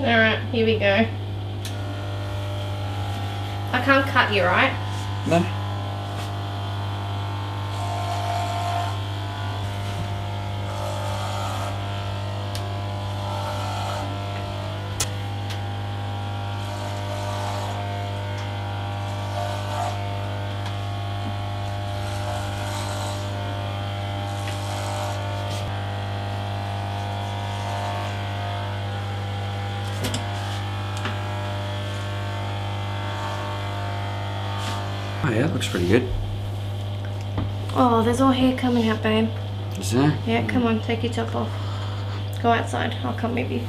Alright, here we go. I can't cut you, right? No. Oh yeah, that looks pretty good. Oh, there's all hair coming out, babe. Is there? Yeah, come on, take your top off. Go outside, I'll come with you.